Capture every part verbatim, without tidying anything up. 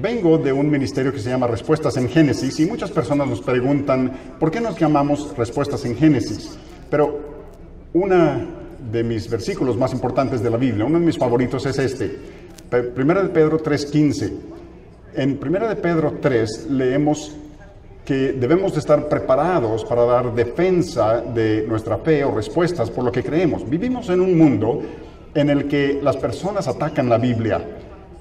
Vengo de un ministerio que se llama Respuestas en Génesis y muchas personas nos preguntan ¿por qué nos llamamos Respuestas en Génesis? Pero una de mis versículos más importantes de la Biblia, uno de mis favoritos es este, Primera de Pedro tres quince. En Primera de Pedro tres leemos que debemos de estar preparados para dar defensa de nuestra fe o respuestas por lo que creemos. Vivimos en un mundo en el que las personas atacan la Biblia.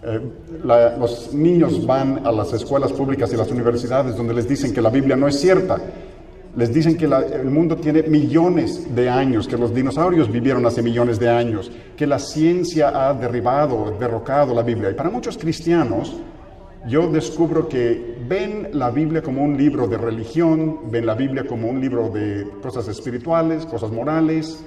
Eh, la, los niños van a las escuelas públicas y las universidades donde les dicen que la Biblia no es cierta. Les dicen que la, el mundo tiene millones de años, que los dinosaurios vivieron hace millones de años, que la ciencia ha derribado, derrocado la Biblia. Y para muchos cristianos, yo descubro que ven la Biblia como un libro de religión, ven la Biblia como un libro de cosas espirituales, cosas morales,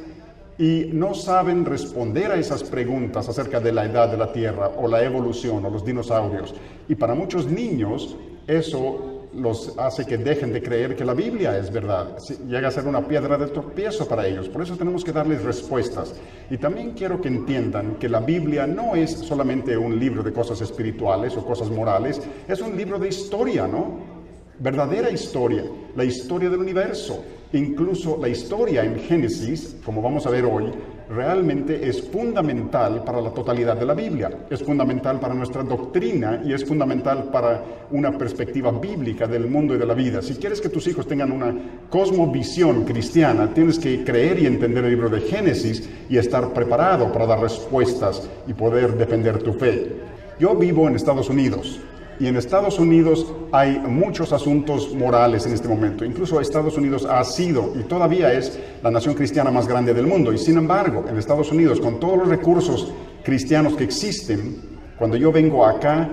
y no saben responder a esas preguntas acerca de la edad de la Tierra o la evolución o los dinosaurios. Y para muchos niños eso los hace que dejen de creer que la Biblia es verdad. Llega a ser una piedra de tropiezo para ellos. Por eso tenemos que darles respuestas. Y también quiero que entiendan que la Biblia no es solamente un libro de cosas espirituales o cosas morales. Es un libro de historia, ¿no? Verdadera historia, la historia del universo. Incluso la historia en Génesis, como vamos a ver hoy, realmente es fundamental para la totalidad de la Biblia. Es fundamental para nuestra doctrina y es fundamental para una perspectiva bíblica del mundo y de la vida. Si quieres que tus hijos tengan una cosmovisión cristiana, tienes que creer y entender el libro de Génesis y estar preparado para dar respuestas y poder defender tu fe. Yo vivo en Estados Unidos. Y en Estados Unidos hay muchos asuntos morales en este momento. Incluso Estados Unidos ha sido y todavía es la nación cristiana más grande del mundo. Y sin embargo, en Estados Unidos, con todos los recursos cristianos que existen, cuando yo vengo acá,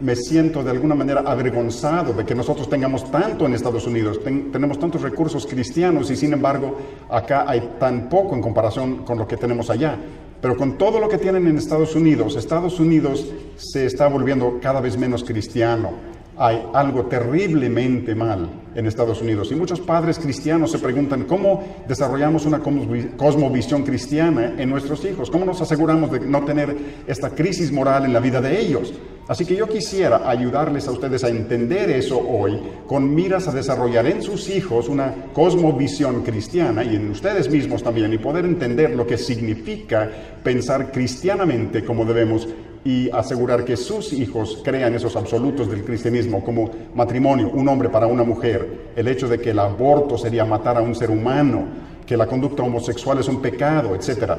me siento de alguna manera avergonzado de que nosotros tengamos tanto en Estados Unidos. Ten- tenemos tantos recursos cristianos y sin embargo, acá hay tan poco en comparación con lo que tenemos allá. Pero con todo lo que tienen en Estados Unidos, Estados Unidos se está volviendo cada vez menos cristiano. Hay algo terriblemente mal en Estados Unidos. Y muchos padres cristianos se preguntan cómo desarrollamos una cosmovisión cristiana en nuestros hijos. ¿Cómo nos aseguramos de no tener esta crisis moral en la vida de ellos? Así que yo quisiera ayudarles a ustedes a entender eso hoy con miras a desarrollar en sus hijos una cosmovisión cristiana y en ustedes mismos también y poder entender lo que significa pensar cristianamente como debemos y asegurar que sus hijos crean esos absolutos del cristianismo como matrimonio, un hombre para una mujer, el hecho de que el aborto sería matar a un ser humano, que la conducta homosexual es un pecado, etcétera.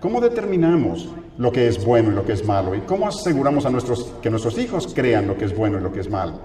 ¿Cómo determinamos lo que es bueno y lo que es malo? ¿Y cómo aseguramos a nuestros, que nuestros hijos crean lo que es bueno y lo que es malo?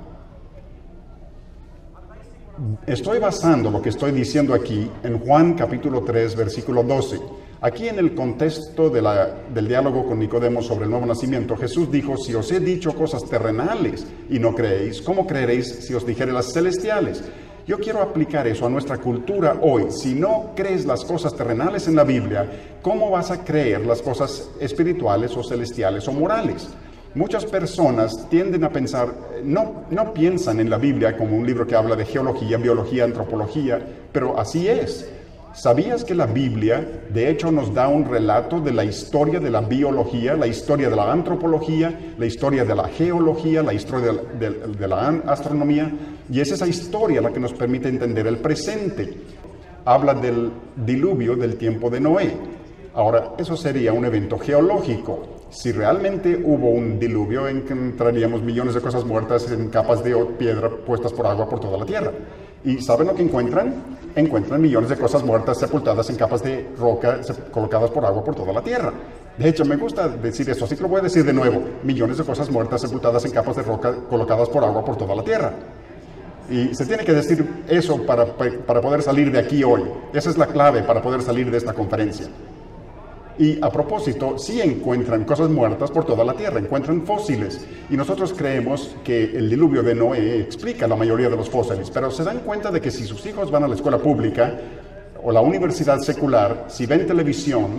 Estoy basando lo que estoy diciendo aquí en Juan capítulo tres, versículo doce. Aquí en el contexto de la, del diálogo con Nicodemo sobre el nuevo nacimiento, Jesús dijo, si os he dicho cosas terrenales y no creéis, ¿cómo creeréis si os dijere las celestiales? Yo quiero aplicar eso a nuestra cultura hoy. Si no crees las cosas terrenales en la Biblia, ¿cómo vas a creer las cosas espirituales o celestiales o morales? Muchas personas tienden a pensar, no, no piensan en la Biblia como un libro que habla de geología, biología, antropología, pero así es. ¿Sabías que la Biblia, de hecho, nos da un relato de la historia de la biología, la historia de la antropología, la historia de la geología, la historia de la, de, de la astronomía? Y es esa historia la que nos permite entender el presente. Habla del diluvio del tiempo de Noé. Ahora, eso sería un evento geológico. Si realmente hubo un diluvio, encontraríamos millones de cosas muertas en capas de piedra puestas por agua por toda la tierra. ¿Y saben lo que encuentran? Encuentran millones de cosas muertas sepultadas en capas de roca colocadas por agua por toda la tierra. De hecho, me gusta decir eso, así que lo voy a decir de nuevo. Millones de cosas muertas sepultadas en capas de roca colocadas por agua por toda la tierra. Y se tiene que decir eso para, para poder salir de aquí hoy. Esa es la clave para poder salir de esta conferencia. Y a propósito, sí encuentran cosas muertas por toda la tierra, encuentran fósiles. Y nosotros creemos que el diluvio de Noé explica la mayoría de los fósiles, pero se dan cuenta de que si sus hijos van a la escuela pública o la universidad secular, si ven televisión,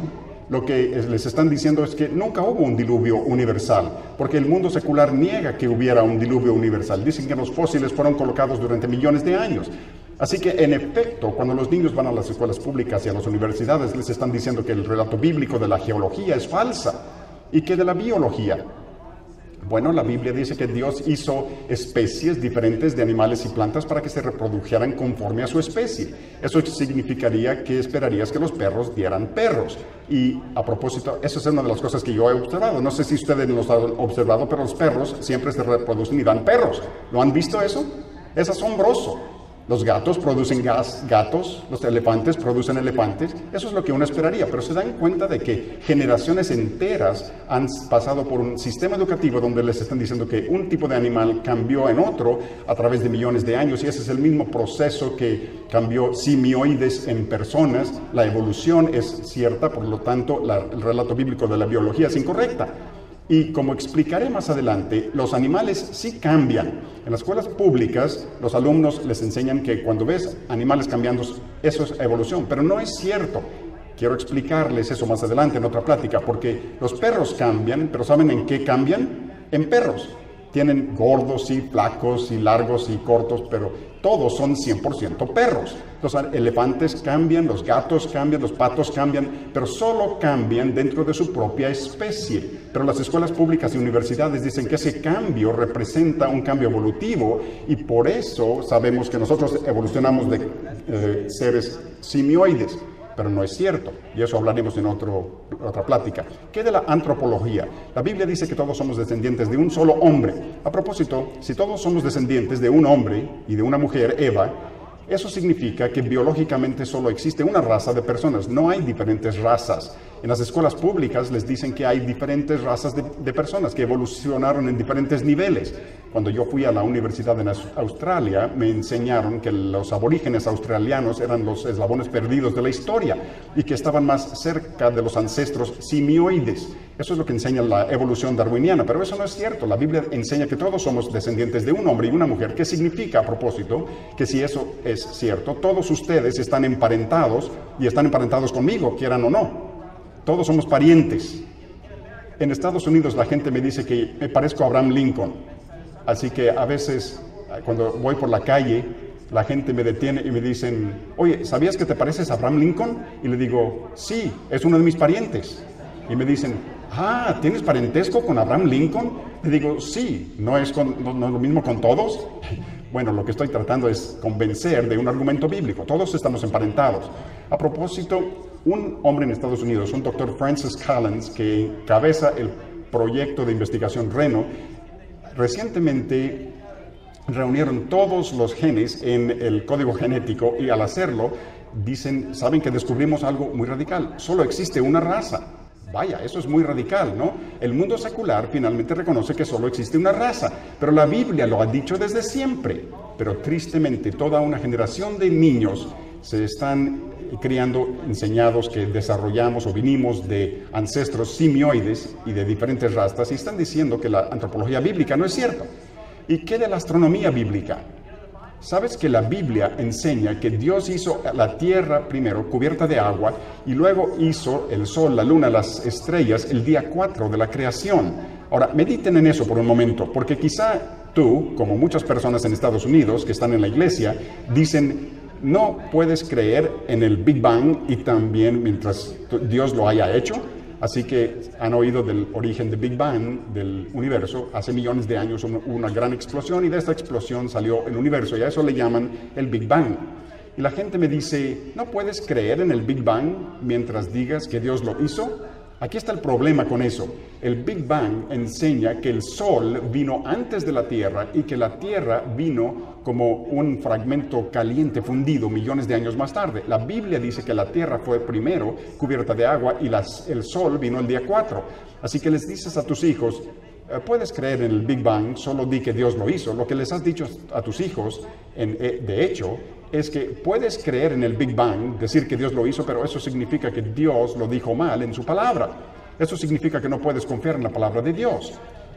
lo que les están diciendo es que nunca hubo un diluvio universal, porque el mundo secular niega que hubiera un diluvio universal. Dicen que los fósiles fueron colocados durante millones de años. Así que, en efecto, cuando los niños van a las escuelas públicas y a las universidades, les están diciendo que el relato bíblico de la geología es falsa y que de la biología. Bueno, la Biblia dice que Dios hizo especies diferentes de animales y plantas para que se reprodujeran conforme a su especie. Eso significaría que esperarías que los perros dieran perros. Y a propósito, eso es una de las cosas que yo he observado. No sé si ustedes los han observado, pero los perros siempre se reproducen y dan perros. ¿Lo han visto eso? Es asombroso. Los gatos producen gas, gatos, los elefantes producen elefantes. Eso es lo que uno esperaría, pero se dan cuenta de que generaciones enteras han pasado por un sistema educativo donde les están diciendo que un tipo de animal cambió en otro a través de millones de años, y ese es el mismo proceso que cambió simioides en personas. La evolución es cierta, por lo tanto, la, el relato bíblico de la biología es incorrecta. Y como explicaré más adelante, los animales sí cambian. En las escuelas públicas, los alumnos les enseñan que cuando ves animales cambiando, eso es evolución, pero no es cierto. Quiero explicarles eso más adelante en otra plática, porque los perros cambian, pero ¿saben en qué cambian? En perros. Tienen gordos y flacos y largos y cortos, pero todos son cien por ciento perros. Los elefantes cambian, los gatos cambian, los patos cambian, pero solo cambian dentro de su propia especie. Pero las escuelas públicas y universidades dicen que ese cambio representa un cambio evolutivo, y por eso sabemos que nosotros evolucionamos de eh, seres simioides. Pero no es cierto, y eso hablaremos en otro, otra plática. ¿Qué de la antropología? La Biblia dice que todos somos descendientes de un solo hombre. A propósito, si todos somos descendientes de un hombre y de una mujer, Eva, eso significa que biológicamente solo existe una raza de personas, no hay diferentes razas. En las escuelas públicas les dicen que hay diferentes razas de, de personas que evolucionaron en diferentes niveles. Cuando yo fui a la universidad en Australia, me enseñaron que los aborígenes australianos eran los eslabones perdidos de la historia y que estaban más cerca de los ancestros simioides. Eso es lo que enseña la evolución darwiniana, pero eso no es cierto. La Biblia enseña que todos somos descendientes de un hombre y una mujer. ¿Qué significa, a propósito, que si eso es cierto, todos ustedes están emparentados y están emparentados conmigo, quieran o no? Todos somos parientes. En Estados Unidos la gente me dice que me parezco a Abraham Lincoln. Así que a veces cuando voy por la calle, la gente me detiene y me dicen, oye, ¿sabías que te pareces a Abraham Lincoln? Y le digo, sí, es uno de mis parientes. Y me dicen, ah, ¿tienes parentesco con Abraham Lincoln? Le digo, sí, ¿no es, con, no, no es lo mismo con todos? Bueno, lo que estoy tratando es convencer de un argumento bíblico. Todos estamos emparentados. A propósito, un hombre en Estados Unidos, un doctor Francis Collins, que encabeza el proyecto de investigación RENO, recientemente reunieron todos los genes en el código genético, y al hacerlo, dicen, saben que descubrimos algo muy radical. Solo existe una raza. Vaya, eso es muy radical, ¿no? El mundo secular finalmente reconoce que solo existe una raza, pero la Biblia lo ha dicho desde siempre. Pero tristemente, toda una generación de niños se están criando enseñados que desarrollamos o vinimos de ancestros simioides y de diferentes razas, y están diciendo que la antropología bíblica no es cierta. ¿Y qué de la astronomía bíblica? ¿Sabes que la Biblia enseña que Dios hizo la tierra primero cubierta de agua y luego hizo el sol, la luna, las estrellas el día cuatro de la creación? Ahora, mediten en eso por un momento, porque quizá tú, como muchas personas en Estados Unidos que están en la iglesia, dicen, no puedes creer en el Big Bang y también mientras Dios lo haya hecho. Así que han oído del origen del Big Bang, del universo. Hace millones de años hubo una gran explosión y de esta explosión salió el universo, y a eso le llaman el Big Bang. Y la gente me dice, no puedes creer en el Big Bang mientras digas que Dios lo hizo. Aquí está el problema con eso. El Big Bang enseña que el Sol vino antes de la Tierra y que la Tierra vino como un fragmento caliente fundido millones de años más tarde. La Biblia dice que la Tierra fue primero cubierta de agua y las, el Sol vino el día cuatro. Así que les dices a tus hijos, puedes creer en el Big Bang, solo di que Dios lo hizo. Lo que les has dicho a tus hijos, en, de hecho, es que puedes creer en el Big Bang, decir que Dios lo hizo, pero eso significa que Dios lo dijo mal en su palabra. Eso significa que no puedes confiar en la palabra de Dios.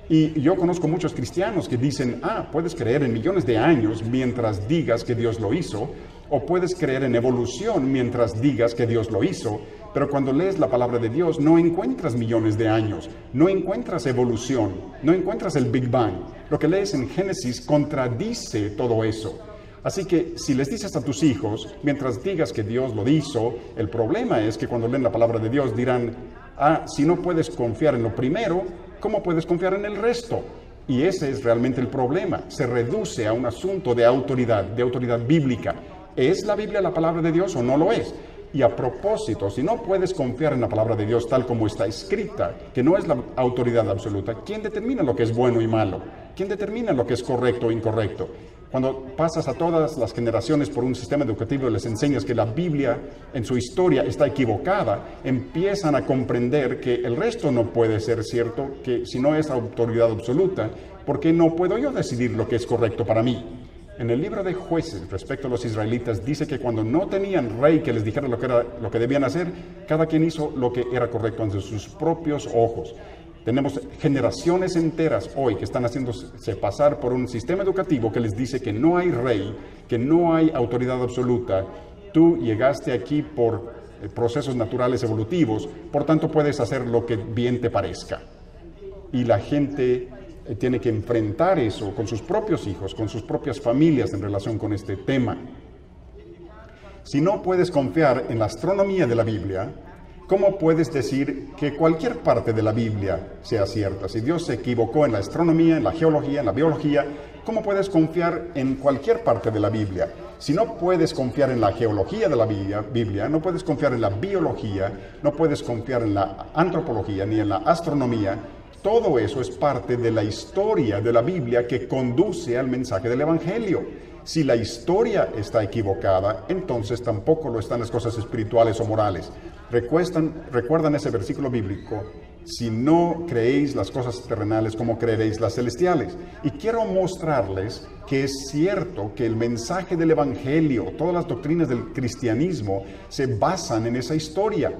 Y yo conozco muchos cristianos que dicen, ah, puedes creer en millones de años mientras digas que Dios lo hizo, o puedes creer en evolución mientras digas que Dios lo hizo, pero cuando lees la palabra de Dios no encuentras millones de años, no encuentras evolución, no encuentras el Big Bang. Lo que lees en Génesis contradice todo eso. Así que si les dices a tus hijos, mientras digas que Dios lo hizo, el problema es que cuando leen la palabra de Dios dirán, ah, si no puedes confiar en lo primero, ¿cómo puedes confiar en el resto? Y ese es realmente el problema. Se reduce a un asunto de autoridad, de autoridad bíblica. ¿Es la Biblia la palabra de Dios o no lo es? Y a propósito, si no puedes confiar en la palabra de Dios tal como está escrita, que no es la autoridad absoluta, ¿quién determina lo que es bueno y malo? ¿Quién determina lo que es correcto o incorrecto? Cuando pasas a todas las generaciones por un sistema educativo y les enseñas que la Biblia en su historia está equivocada, empiezan a comprender que el resto no puede ser cierto, que si no es autoridad absoluta, ¿por qué no puedo yo decidir lo que es correcto para mí? En el libro de Jueces, respecto a los israelitas, dice que cuando no tenían rey que les dijera lo que, era, lo que debían hacer, cada quien hizo lo que era correcto ante sus propios ojos. Tenemos generaciones enteras hoy que están haciéndose pasar por un sistema educativo que les dice que no hay rey, que no hay autoridad absoluta. Tú llegaste aquí por procesos naturales evolutivos, por tanto puedes hacer lo que bien te parezca. Y la gente tiene que enfrentar eso con sus propios hijos, con sus propias familias en relación con este tema. Si no puedes confiar en la astronomía de la Biblia, ¿cómo puedes decir que cualquier parte de la Biblia sea cierta? Si Dios se equivocó en la astronomía, en la geología, en la biología, ¿cómo puedes confiar en cualquier parte de la Biblia? Si no puedes confiar en la geología de la Biblia, no puedes confiar en la biología, no puedes confiar en la antropología ni en la astronomía. Todo eso es parte de la historia de la Biblia que conduce al mensaje del Evangelio. Si la historia está equivocada, entonces tampoco lo están las cosas espirituales o morales. Recuestan, recuerdan ese versículo bíblico, si no creéis las cosas terrenales, ¿cómo creeréis las celestiales? Y quiero mostrarles que es cierto que el mensaje del Evangelio, todas las doctrinas del cristianismo, se basan en esa historia.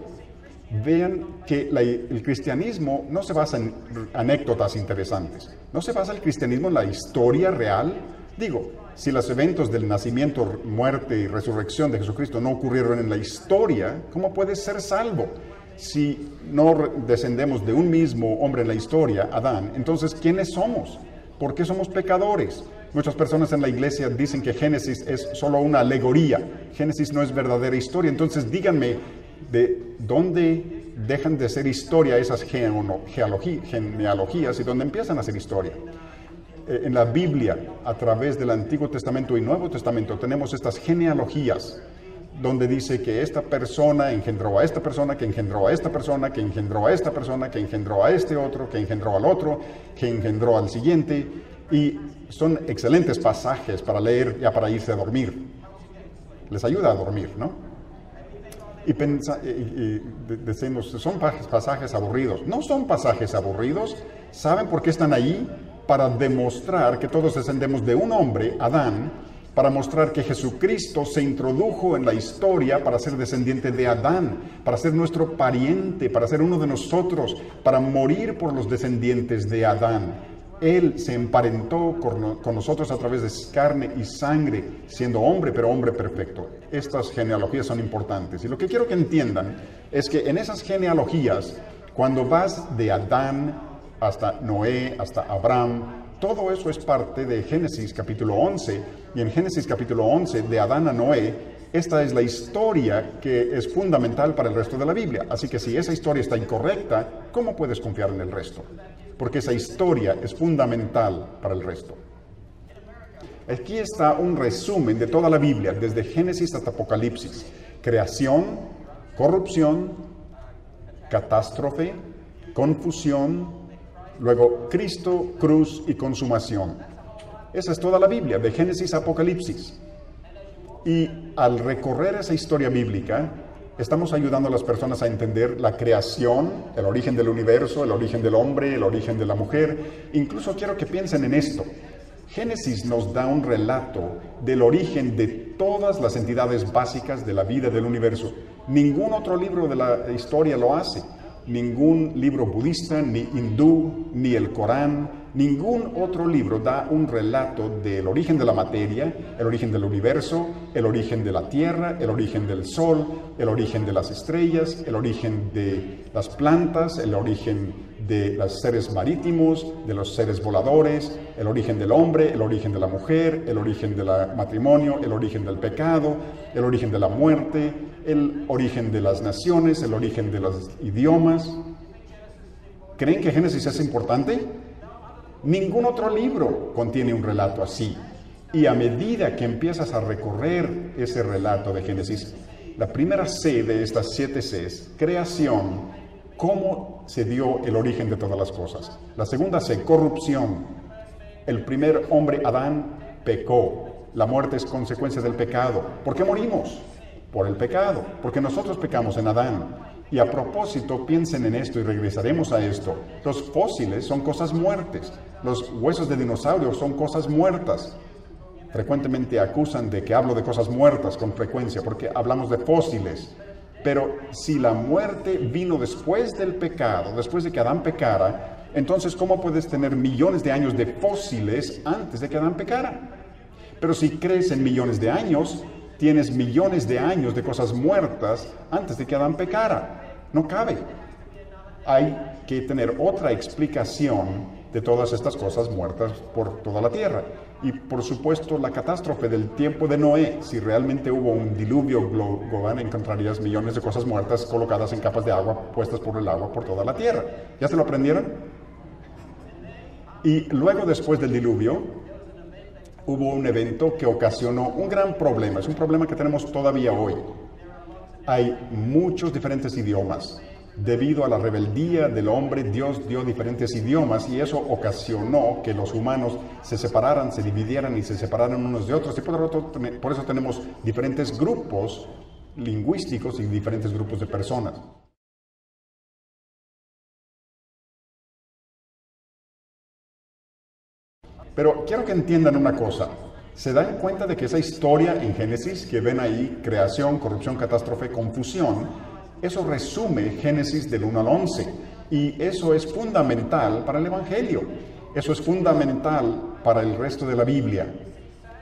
Vean que la, el cristianismo no se basa en anécdotas interesantes. No se basa el cristianismo en la historia real. Digo, si los eventos del nacimiento, muerte y resurrección de Jesucristo no ocurrieron en la historia, ¿cómo puedes ser salvo? Si no descendemos de un mismo hombre en la historia, Adán, entonces ¿quiénes somos? ¿Por qué somos pecadores? Muchas personas en la iglesia dicen que Génesis es solo una alegoría. Génesis no es verdadera historia. Entonces díganme, ¿de dónde dejan de ser historia esas genealogías y dónde empiezan a ser historia? En la Biblia, a través del Antiguo Testamento y Nuevo Testamento, tenemos estas genealogías, donde dice que esta persona engendró a esta persona, que engendró a esta persona, que engendró a esta persona, que engendró a este otro, que engendró al otro, que engendró al siguiente. Y son excelentes pasajes para leer ya para irse a dormir. Les ayuda a dormir, ¿no? Y, pensa, y, y decimos, son pasajes aburridos. No son pasajes aburridos. ¿Saben por qué están ahí? Para demostrar que todos descendemos de un hombre, Adán, para mostrar que Jesucristo se introdujo en la historia para ser descendiente de Adán, para ser nuestro pariente, para ser uno de nosotros, para morir por los descendientes de Adán. Él se emparentó con nosotros a través de carne y sangre, siendo hombre, pero hombre perfecto. Estas genealogías son importantes. Y lo que quiero que entiendan es que en esas genealogías, cuando vas de Adán hasta Noé, hasta Abraham, todo eso es parte de Génesis capítulo once, y en Génesis capítulo once, de Adán a Noé, esta es la historia que es fundamental para el resto de la Biblia. Así que si esa historia está incorrecta, ¿cómo puedes confiar en el resto? Porque esa historia es fundamental para el resto. Aquí está un resumen de toda la Biblia, desde Génesis hasta Apocalipsis. Creación, corrupción, catástrofe, confusión, luego, Cristo, cruz y consumación. Esa es toda la Biblia, de Génesis a Apocalipsis. Y al recorrer esa historia bíblica, estamos ayudando a las personas a entender la creación, el origen del universo, el origen del hombre, el origen de la mujer. Incluso quiero que piensen en esto. Génesis nos da un relato del origen de todas las entidades básicas de la vida del universo. Ningún otro libro de la historia lo hace. Ningún libro budista, ni hindú, ni el Corán, ningún otro libro da un relato del origen de la materia, el origen del universo, el origen de la tierra, el origen del sol, el origen de las estrellas, el origen de las plantas, el origen de los seres marítimos, de los seres voladores, el origen del hombre, el origen de la mujer, el origen del matrimonio, el origen del pecado, el origen de la muerte, el origen de las naciones, el origen de los idiomas. ¿Creen que Génesis es importante? Ningún otro libro contiene un relato así. Y a medida que empiezas a recorrer ese relato de Génesis, la primera C de estas siete Cs, creación, cómo se dio el origen de todas las cosas. La segunda C, corrupción. El primer hombre, Adán, pecó. La muerte es consecuencia del pecado. ¿Por qué morimos? Por el pecado. Porque nosotros pecamos en Adán. Y a propósito, piensen en esto y regresaremos a esto. Los fósiles son cosas muertas. Los huesos de dinosaurios son cosas muertas. Frecuentemente acusan de que hablo de cosas muertas con frecuencia porque hablamos de fósiles. Pero si la muerte vino después del pecado, después de que Adán pecara, entonces ¿cómo puedes tener millones de años de fósiles antes de que Adán pecara? Pero si crees en millones de años, tienes millones de años de cosas muertas antes de que Adán pecara. No cabe. Hay que tener otra explicación de todas estas cosas muertas por toda la tierra. Y por supuesto la catástrofe del tiempo de Noé. Si realmente hubo un diluvio global, encontrarías millones de cosas muertas colocadas en capas de agua, puestas por el agua por toda la tierra. ¿Ya se lo aprendieron? Y luego, después del diluvio, hubo un evento que ocasionó un gran problema. Es un problema que tenemos todavía hoy. Hay muchos diferentes idiomas. Debido a la rebeldía del hombre, Dios dio diferentes idiomas y eso ocasionó que los humanos se separaran, se dividieran y se separaran unos de otros. Y por, otro, por eso tenemos diferentes grupos lingüísticos y diferentes grupos de personas. Pero quiero que entiendan una cosa. ¿Se dan cuenta de que esa historia en Génesis que ven ahí, creación, corrupción, catástrofe, confusión? Eso resume Génesis del uno al once, y eso es fundamental para el Evangelio. Eso es fundamental para el resto de la Biblia.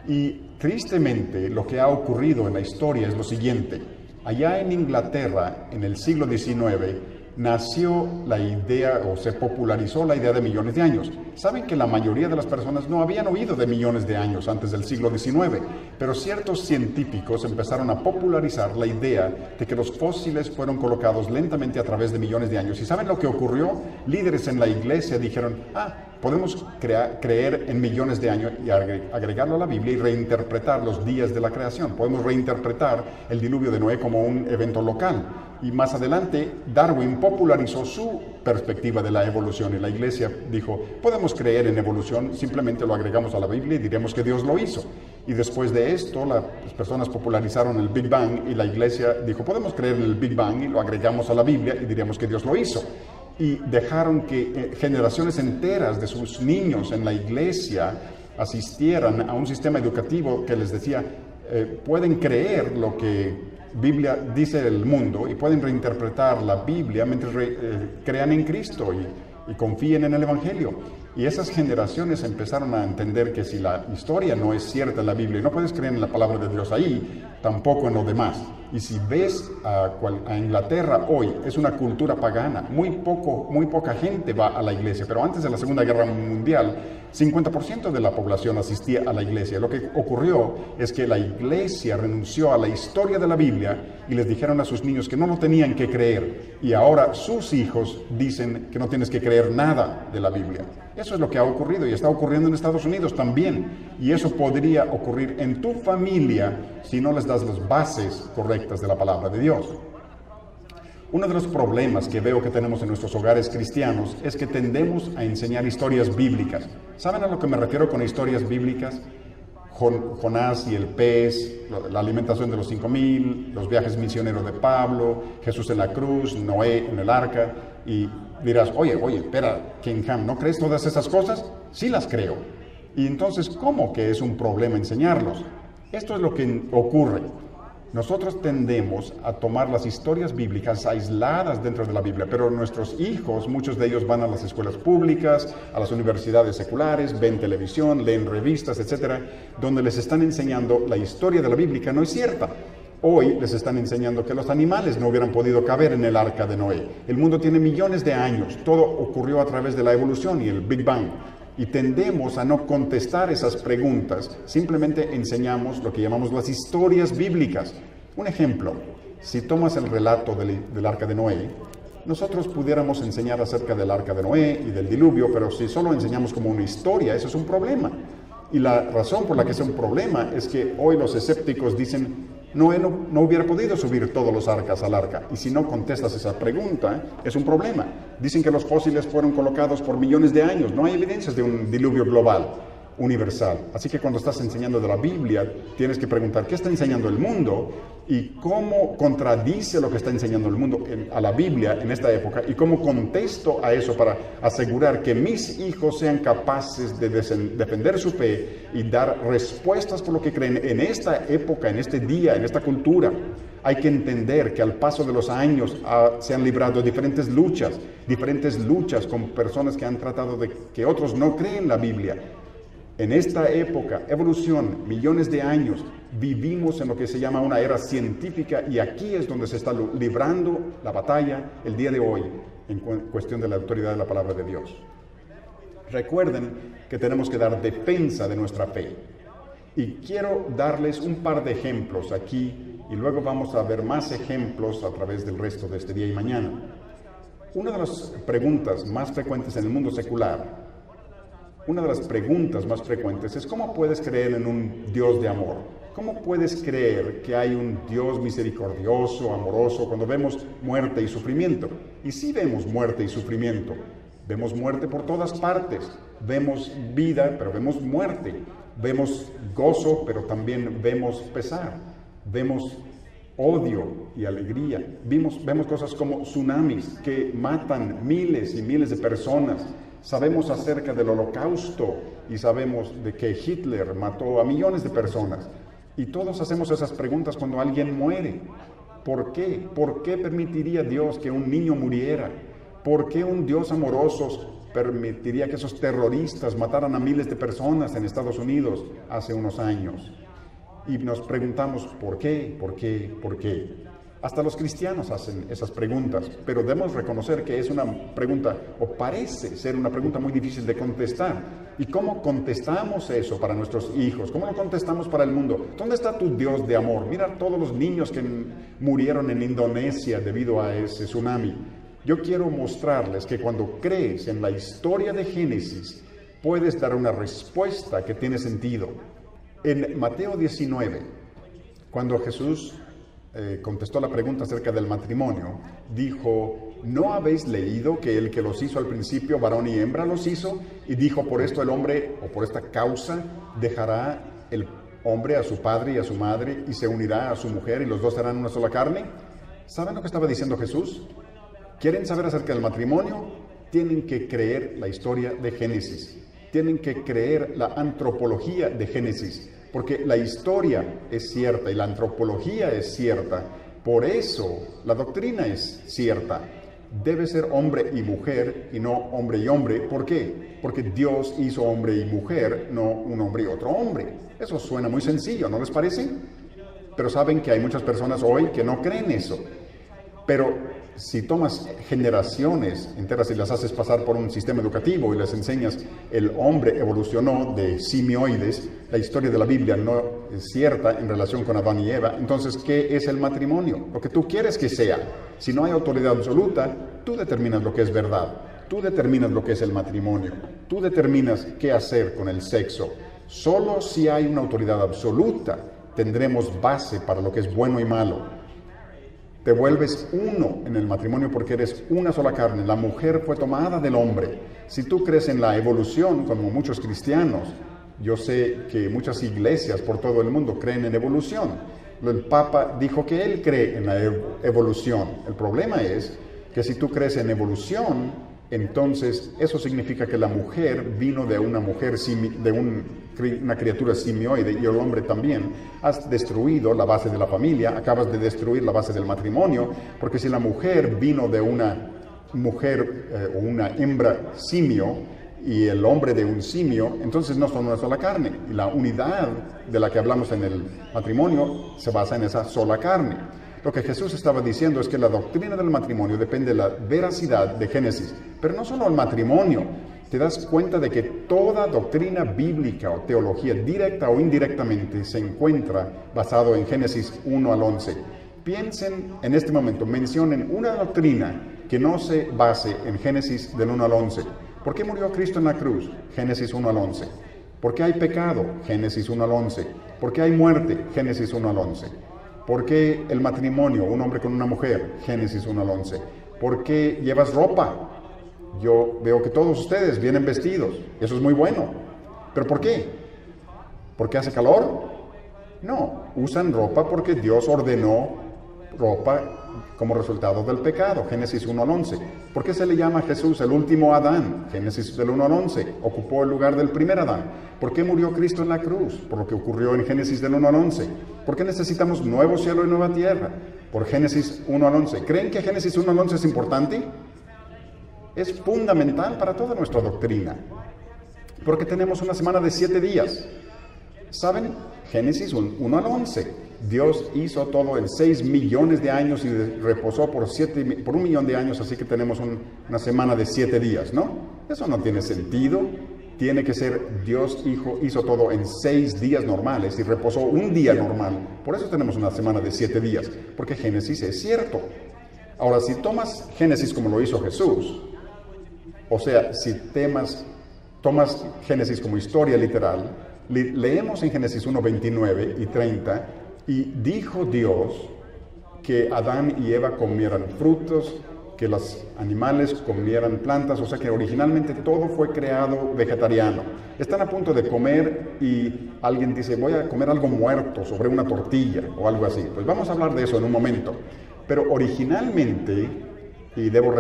Y tristemente lo que ha ocurrido en la historia es lo siguiente. Allá en Inglaterra, en el siglo diecinueve, nació la idea, o se popularizó la idea de millones de años. Saben que la mayoría de las personas no habían oído de millones de años antes del siglo diecinueve, pero ciertos científicos empezaron a popularizar la idea de que los fósiles fueron colocados lentamente a través de millones de años. ¿Y saben lo que ocurrió? Líderes en la iglesia dijeron, ah, podemos crea- creer en millones de años y agre- agregarlo a la Biblia y reinterpretar los días de la creación. Podemos reinterpretar el diluvio de Noé como un evento local. Y más adelante, Darwin popularizó su perspectiva de la evolución y la iglesia dijo, podemos creer en evolución, simplemente lo agregamos a la Biblia y diremos que Dios lo hizo. Y después de esto, las personas popularizaron el Big Bang y la iglesia dijo, podemos creer en el Big Bang y lo agregamos a la Biblia y diremos que Dios lo hizo. Y dejaron que generaciones enteras de sus niños en la iglesia asistieran a un sistema educativo que les decía, eh, pueden creer lo que Biblia dice el mundo y pueden reinterpretar la Biblia mientras re, eh, crean en Cristo y, y confíen en el Evangelio. Y esas generaciones empezaron a entender que si la historia no es cierta en la Biblia y no puedes creer en la palabra de Dios ahí, tampoco en lo demás. Y si ves a, cual, a Inglaterra hoy, es una cultura pagana. Muy, poco, muy poca gente va a la iglesia. Pero antes de la Segunda Guerra Mundial, cincuenta por ciento de la población asistía a la iglesia. Lo que ocurrió es que la iglesia renunció a la historia de la Biblia y les dijeron a sus niños que no lo tenían que creer. Y ahora sus hijos dicen que no tienes que creer nada de la Biblia. Eso es lo que ha ocurrido y está ocurriendo en Estados Unidos también. Y eso podría ocurrir en tu familia si no les das las bases correctas de la palabra de Dios. Uno de los problemas que veo que tenemos en nuestros hogares cristianos es que tendemos a enseñar historias bíblicas. ¿Saben a lo que me refiero con historias bíblicas? Jon- Jonás y el pez, la alimentación de los cinco mil, los viajes misioneros de Pablo, Jesús en la cruz, Noé en el arca y... Dirás, oye, oye, espera, Ken Ham, ¿no crees todas esas cosas? Sí las creo. Y entonces, ¿cómo que es un problema enseñarlos? Esto es lo que ocurre. Nosotros tendemos a tomar las historias bíblicas aisladas dentro de la Biblia, pero nuestros hijos, muchos de ellos van a las escuelas públicas, a las universidades seculares, ven televisión, leen revistas, etcétera, donde les están enseñando la historia de la Biblia no es cierta. Hoy les están enseñando que los animales no hubieran podido caber en el arca de Noé. El mundo tiene millones de años. Todo ocurrió a través de la evolución y el Big Bang. Y tendemos a no contestar esas preguntas. Simplemente enseñamos lo que llamamos las historias bíblicas. Un ejemplo. Si tomas el relato del, del arca de Noé Nosotros pudiéramos enseñar acerca del arca de Noé y del diluvio, pero si solo enseñamos como una historia, eso es un problema. Y la razón por la que es un problema es que hoy los escépticos dicen, Noé no, no hubiera podido subir todos los arcas al arca. Y si no contestas esa pregunta, es un problema. Dicen que los fósiles fueron colocados por millones de años. No hay evidencias de un diluvio global, universal. Así que cuando estás enseñando de la Biblia, tienes que preguntar, ¿qué está enseñando el mundo? Y cómo contradice lo que está enseñando el mundo en, a la Biblia en esta época, y cómo contesto a eso para asegurar que mis hijos sean capaces de defender su fe y dar respuestas por lo que creen en esta época, en este día, en esta cultura. Hay que entender que al paso de los años ah, se han librado diferentes luchas, diferentes luchas con personas que han tratado de que otros no creen la Biblia. En esta época, evolución, millones de años, vivimos en lo que se llama una era científica, y aquí es donde se está librando la batalla el día de hoy en cu- cuestión de la autoridad de la palabra de Dios. Recuerden que tenemos que dar defensa de nuestra fe. Y quiero darles un par de ejemplos aquí, y luego vamos a ver más ejemplos a través del resto de este día y mañana. Una de las preguntas más frecuentes en el mundo secular Una de las preguntas más frecuentes es, ¿cómo puedes creer en un Dios de amor? ¿Cómo puedes creer que hay un Dios misericordioso, amoroso, cuando vemos muerte y sufrimiento? Y sí vemos muerte y sufrimiento. Vemos muerte por todas partes. Vemos vida, pero vemos muerte. Vemos gozo, pero también vemos pesar. Vemos odio y alegría. Vimos, vemos cosas como tsunamis que matan miles y miles de personas. Sabemos acerca del Holocausto y sabemos de que Hitler mató a millones de personas. Y todos hacemos esas preguntas cuando alguien muere. ¿Por qué? ¿Por qué permitiría Dios que un niño muriera? ¿Por qué un Dios amoroso permitiría que esos terroristas mataran a miles de personas en Estados Unidos hace unos años? Y nos preguntamos, ¿por qué? ¿Por qué? ¿Por qué? Hasta los cristianos hacen esas preguntas, pero debemos reconocer que es una pregunta, o parece ser una pregunta muy difícil de contestar. ¿Y cómo contestamos eso para nuestros hijos? ¿Cómo lo contestamos para el mundo? ¿Dónde está tu Dios de amor? Mira todos los niños que murieron en Indonesia debido a ese tsunami. Yo quiero mostrarles que cuando crees en la historia de Génesis, puedes dar una respuesta que tiene sentido. En Mateo diecinueve, cuando Jesús Eh, contestó la pregunta acerca del matrimonio, dijo, ¿no habéis leído que el que los hizo al principio, varón y hembra los hizo? Y dijo, por esto el hombre, o por esta causa, dejará el hombre a su padre y a su madre, y se unirá a su mujer, y los dos serán una sola carne. ¿Saben lo que estaba diciendo Jesús? ¿Quieren saber acerca del matrimonio? Tienen que creer la historia de Génesis. Tienen que creer la antropología de Génesis. Porque la historia es cierta y la antropología es cierta. Por eso la doctrina es cierta. Debe ser hombre y mujer y no hombre y hombre. ¿Por qué? Porque Dios hizo hombre y mujer, no un hombre y otro hombre. Eso suena muy sencillo, ¿no les parece? Pero saben que hay muchas personas hoy que no creen eso. Pero si tomas generaciones enteras y las haces pasar por un sistema educativo y les enseñas el hombre evolucionó de simioides, la historia de la Biblia no es cierta en relación con Adán y Eva, entonces, ¿qué es el matrimonio? Lo que tú quieres que sea. Si no hay autoridad absoluta, tú determinas lo que es verdad. Tú determinas lo que es el matrimonio. Tú determinas qué hacer con el sexo. Solo si hay una autoridad absoluta, tendremos base para lo que es bueno y malo. Te vuelves uno en el matrimonio porque eres una sola carne. La mujer fue tomada del hombre. Si tú crees en la evolución, como muchos cristianos, yo sé que muchas iglesias por todo el mundo creen en evolución. El Papa dijo que él cree en la evolución. El problema es que si tú crees en evolución, entonces eso significa que la mujer vino de una mujer, de un... una criatura simioide, y el hombre también. Has destruido la base de la familia, acabas de destruir la base del matrimonio, porque si la mujer vino de una mujer eh, o una hembra simio y el hombre de un simio, entonces no son una sola carne. Y la unidad de la que hablamos en el matrimonio se basa en esa sola carne. Lo que Jesús estaba diciendo es que la doctrina del matrimonio depende de la veracidad de Génesis, pero no solo el matrimonio. Te das cuenta de que toda doctrina bíblica o teología, directa o indirectamente, se encuentra basado en Génesis uno al once. Piensen en este momento, mencionen una doctrina que no se base en Génesis del uno al once. ¿Por qué murió Cristo en la cruz? Génesis uno al once. ¿Por qué hay pecado? Génesis uno al once. ¿Por qué hay muerte? Génesis uno al once. ¿Por qué el matrimonio, un hombre con una mujer? Génesis uno al once. ¿Por qué llevas ropa? Yo veo que todos ustedes vienen vestidos. Eso es muy bueno. ¿Pero por qué? ¿Porque hace calor? No, usan ropa porque Dios ordenó ropa como resultado del pecado. Génesis uno al once. ¿Por qué se le llama a Jesús el último Adán? Génesis del uno al once. Ocupó el lugar del primer Adán. ¿Por qué murió Cristo en la cruz? Por lo que ocurrió en Génesis del uno al once. ¿Por qué necesitamos nuevo cielo y nueva tierra? Por Génesis uno al once. ¿Creen que Génesis uno al once es importante? Es fundamental para toda nuestra doctrina. Porque tenemos una semana de siete días. ¿Saben? Génesis uno al once. Dios hizo todo en seis millones de años y reposó por, siete, por un millón de años, así que tenemos un, una semana de siete días, ¿no? Eso no tiene sentido. Tiene que ser Dios hijo, hizo todo en seis días normales y reposó un día normal. Por eso tenemos una semana de siete días, porque Génesis es cierto. Ahora, si tomas Génesis como lo hizo Jesús, o sea, si temas, tomas Génesis como historia literal, leemos en Génesis uno, veintinueve y treinta, y dijo Dios que Adán y Eva comieran frutos, que los animales comieran plantas, o sea que originalmente todo fue creado vegetariano. Están a punto de comer y alguien dice, voy a comer algo muerto sobre una tortilla o algo así. Pues vamos a hablar de eso en un momento. Pero originalmente, y debo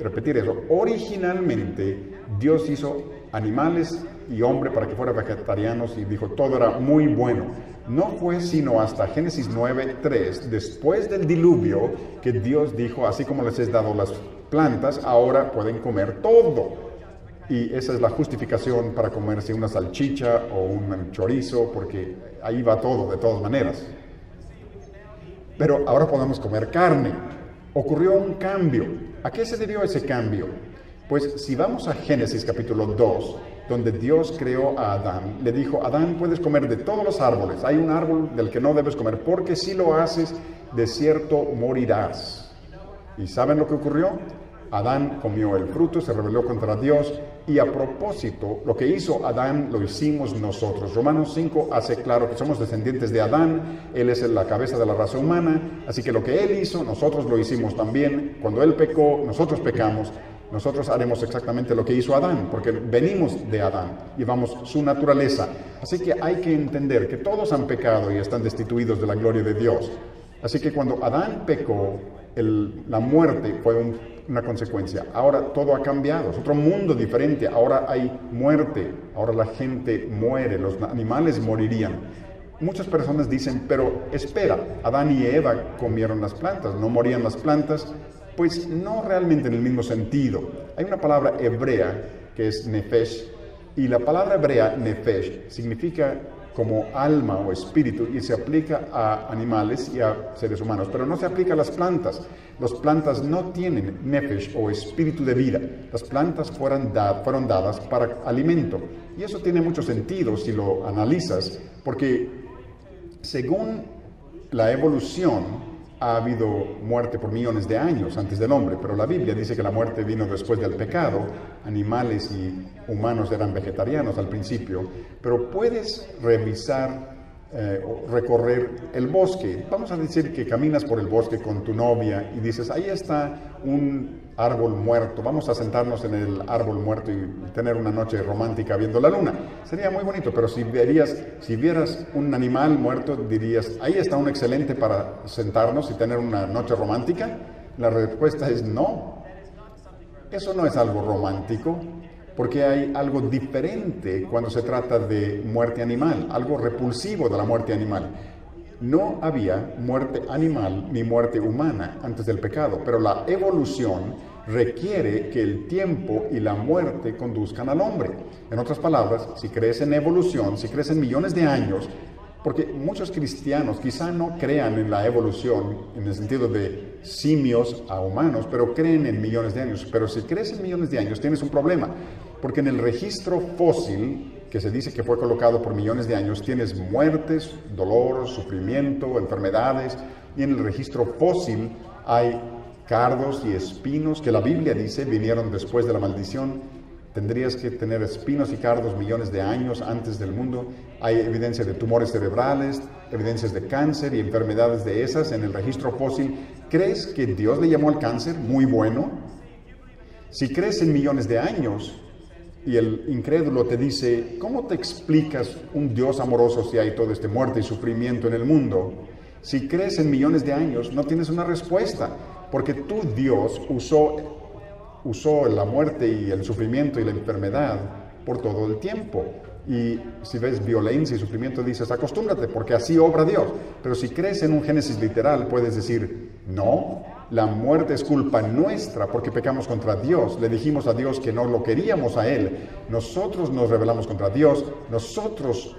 repetir eso, originalmente Dios hizo animales y hombre para que fueran vegetarianos y dijo todo era muy bueno. No fue sino hasta Génesis nueve, tres, después del diluvio, que Dios dijo, así como les he dado las plantas, ahora pueden comer todo. Y esa es la justificación para comerse una salchicha o un chorizo, porque ahí va todo, de todas maneras. Pero ahora podemos comer carne. Ocurrió un cambio. ¿A qué se debió ese cambio? Pues si vamos a Génesis capítulo dos, donde Dios creó a Adán, le dijo, Adán, puedes comer de todos los árboles. Hay un árbol del que no debes comer, porque si lo haces, de cierto morirás. ¿Y saben lo que ocurrió? Adán comió el fruto, se rebeló contra Dios, y a propósito, lo que hizo Adán, lo hicimos nosotros. Romanos cinco hace claro que somos descendientes de Adán, él es la cabeza de la raza humana, así que lo que él hizo, nosotros lo hicimos también. Cuando él pecó, nosotros pecamos. Nosotros haremos exactamente lo que hizo Adán, porque venimos de Adán, llevamos su naturaleza. Así que hay que entender que todos han pecado y están destituidos de la gloria de Dios. Así que cuando Adán pecó, el, la muerte fue un, una consecuencia. Ahora todo ha cambiado, es otro mundo diferente. Ahora hay muerte, ahora la gente muere, los animales morirían. Muchas personas dicen, pero espera, Adán y Eva comieron las plantas, no morían las plantas. Pues no realmente en el mismo sentido. Hay una palabra hebrea que es nefesh, y la palabra hebrea nefesh significa como alma o espíritu, y se aplica a animales y a seres humanos, pero no se aplica a las plantas. Las plantas no tienen nefesh o espíritu de vida. Las plantas fueron, da, fueron dadas para alimento, y eso tiene mucho sentido si lo analizas, porque según la evolución, ha habido muerte por millones de años antes del hombre, pero la Biblia dice que la muerte vino después del pecado. Animales y humanos eran vegetarianos al principio, pero puedes revisar, eh, recorrer el bosque. Vamos a decir que caminas por el bosque con tu novia y dices, ahí está un árbol muerto, vamos a sentarnos en el árbol muerto y tener una noche romántica viendo la luna. Sería muy bonito, pero si, verías, si vieras un animal muerto, dirías, ahí está un excelente para sentarnos y tener una noche romántica. La respuesta es no. Eso no es algo romántico, porque hay algo diferente cuando se trata de muerte animal, algo repulsivo de la muerte animal. No había muerte animal ni muerte humana antes del pecado, pero la evolución requiere que el tiempo y la muerte conduzcan al hombre. En otras palabras, si crees en evolución, si crees en millones de años, porque muchos cristianos quizá no crean en la evolución en el sentido de simios a humanos, pero creen en millones de años. Pero si crees en millones de años, tienes un problema, porque en el registro fósil, que se dice que fue colocado por millones de años, tienes muertes, dolor, sufrimiento, enfermedades, y en el registro fósil hay cardos y espinos, que la Biblia dice vinieron después de la maldición. Tendrías que tener espinos y cardos millones de años antes del mundo. Hay evidencia de tumores cerebrales, evidencias de cáncer y enfermedades de esas en el registro fósil. ¿Crees que Dios le llamó al cáncer muy bueno? Si crees en millones de años y el incrédulo te dice, ¿cómo te explicas un Dios amoroso si hay todo este muerte y sufrimiento en el mundo? Si crees en millones de años, no tienes una respuesta, porque tu Dios usó, usó la muerte y el sufrimiento y la enfermedad por todo el tiempo. Y si ves violencia y sufrimiento, dices, acostúmbrate, porque así obra Dios. Pero si crees en un Génesis literal, puedes decir, no, la muerte es culpa nuestra, porque pecamos contra Dios. Le dijimos a Dios que no lo queríamos a Él. Nosotros nos rebelamos contra Dios. Nosotros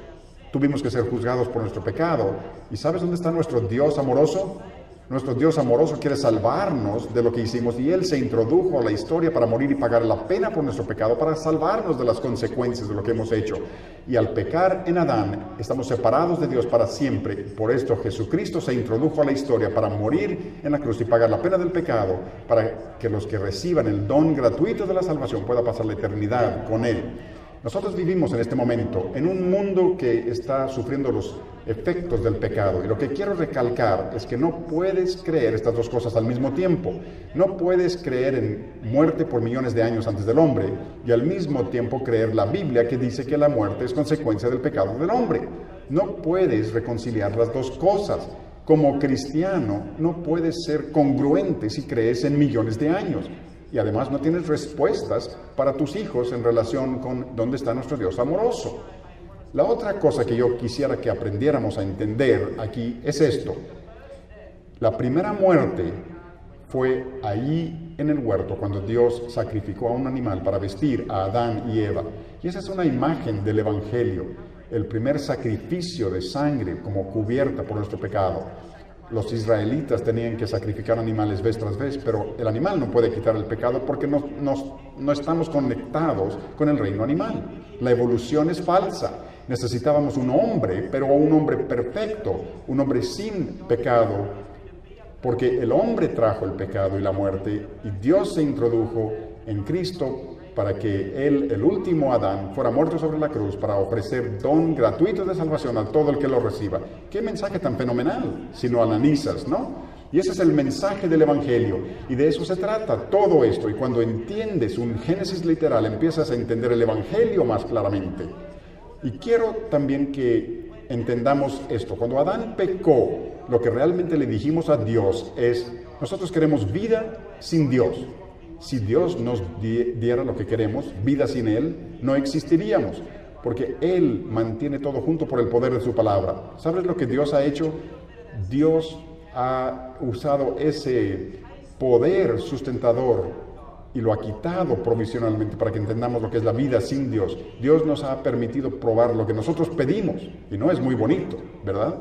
tuvimos que ser juzgados por nuestro pecado. ¿Y sabes dónde está nuestro Dios amoroso? Nuestro Dios amoroso quiere salvarnos de lo que hicimos, y Él se introdujo a la historia para morir y pagar la pena por nuestro pecado, para salvarnos de las consecuencias de lo que hemos hecho. Y al pecar en Adán, estamos separados de Dios para siempre. Por esto Jesucristo se introdujo a la historia para morir en la cruz y pagar la pena del pecado, para que los que reciban el don gratuito de la salvación puedan pasar la eternidad con Él. Nosotros vivimos en este momento en un mundo que está sufriendo los efectos del pecado. Y lo que quiero recalcar es que no puedes creer estas dos cosas al mismo tiempo. No puedes creer en muerte por millones de años antes del hombre y al mismo tiempo creer la Biblia, que dice que la muerte es consecuencia del pecado del hombre. No puedes reconciliar las dos cosas. Como cristiano, no puedes ser congruente si crees en millones de años. Y además no tienes respuestas para tus hijos en relación con dónde está nuestro Dios amoroso. La otra cosa que yo quisiera que aprendiéramos a entender aquí es esto. La primera muerte fue ahí en el huerto, cuando Dios sacrificó a un animal para vestir a Adán y Eva. Y esa es una imagen del Evangelio, el primer sacrificio de sangre como cubierta por nuestro pecado. Los israelitas tenían que sacrificar animales vez tras vez, pero el animal no puede quitar el pecado porque no, no, no estamos conectados con el reino animal. La evolución es falsa. Necesitábamos un hombre, pero un hombre perfecto, un hombre sin pecado, porque el hombre trajo el pecado y la muerte, y Dios se introdujo en Cristo para que Él, el último Adán, fuera muerto sobre la cruz para ofrecer don gratuito de salvación a todo el que lo reciba. ¡Qué mensaje tan fenomenal! Si no analizas, ¿no? Y ese es el mensaje del Evangelio, y de eso se trata todo esto. Y cuando entiendes un Génesis literal, empiezas a entender el Evangelio más claramente. Y quiero también que entendamos esto. Cuando Adán pecó, lo que realmente le dijimos a Dios es, nosotros queremos vida sin Dios. Si Dios nos diera lo que queremos, vida sin Él, no existiríamos, porque Él mantiene todo junto por el poder de su palabra. ¿Sabes lo que Dios ha hecho? Dios ha usado ese poder sustentador y lo ha quitado provisionalmente para que entendamos lo que es la vida sin Dios. Dios nos ha permitido probar lo que nosotros pedimos, y no es muy bonito, ¿verdad?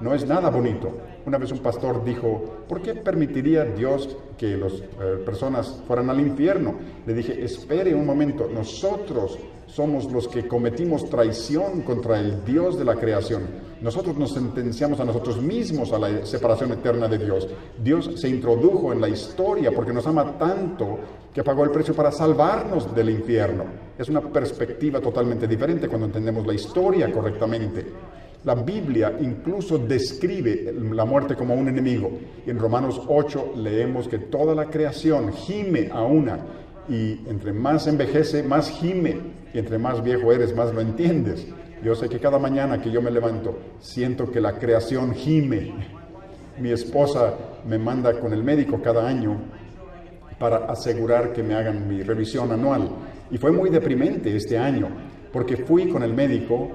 No es nada bonito. Una vez un pastor dijo, ¿por qué permitiría Dios que las eh, personas fueran al infierno? Le dije, espere un momento, nosotros somos los que cometimos traición contra el Dios de la creación. Nosotros nos sentenciamos a nosotros mismos a la separación eterna de Dios. Dios se introdujo en la historia porque nos ama tanto que pagó el precio para salvarnos del infierno. Es una perspectiva totalmente diferente cuando entendemos la historia correctamente. La Biblia incluso describe la muerte como un enemigo. En Romanos ocho leemos que toda la creación gime a una, y entre más envejece, más gime, y entre más viejo eres, más lo entiendes. Yo sé que cada mañana que yo me levanto, siento que la creación gime. Mi esposa me manda con el médico cada año para asegurar que me hagan mi revisión anual. Y fue muy deprimente este año, porque fui con el médico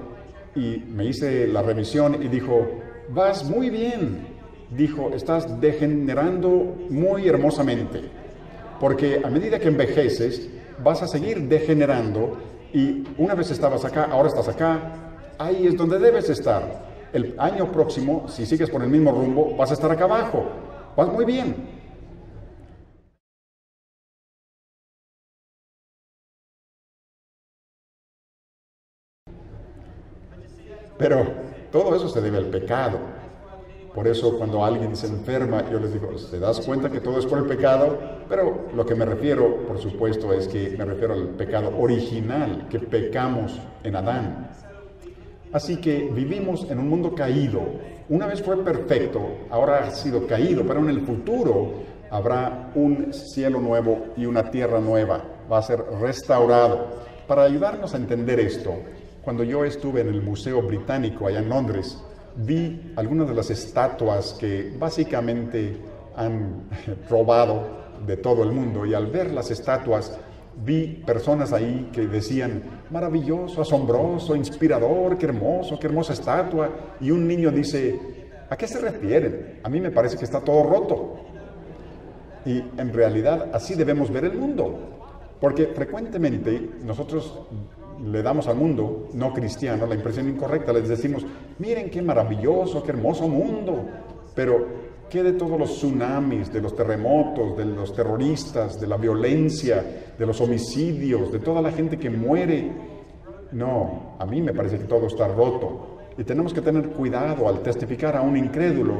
y me hice la revisión y dijo, vas muy bien. Dijo, estás degenerando muy hermosamente, porque a medida que envejeces vas a seguir degenerando, y una vez estabas acá, ahora estás acá, ahí es donde debes estar. El año próximo, si sigues por el mismo rumbo, vas a estar acá abajo. Vas muy bien. Pero todo eso se debe al pecado. Por eso cuando alguien se enferma, yo les digo, ¿te das cuenta que todo es por el pecado? Pero lo que me refiero, por supuesto, es que me refiero al pecado original que pecamos en Adán. Así que vivimos en un mundo caído. Una vez fue perfecto, ahora ha sido caído, pero en el futuro habrá un cielo nuevo y una tierra nueva. Va a ser restaurado. Para ayudarnos a entender esto, cuando yo estuve en el Museo Británico allá en Londres, vi algunas de las estatuas que básicamente han robado de todo el mundo. Y al ver las estatuas, vi personas ahí que decían, maravilloso, asombroso, inspirador, qué hermoso, qué hermosa estatua. Y un niño dice, ¿a qué se refieren? A mí me parece que está todo roto. Y en realidad así debemos ver el mundo. Porque frecuentemente nosotros le damos al mundo no cristiano la impresión incorrecta. Les decimos, miren qué maravilloso, qué hermoso mundo. Pero ¿qué de todos los tsunamis, de los terremotos, de los terroristas, de la violencia, de los homicidios, de toda la gente que muere? No, a mí me parece que todo está roto. Y tenemos que tener cuidado al testificar a un incrédulo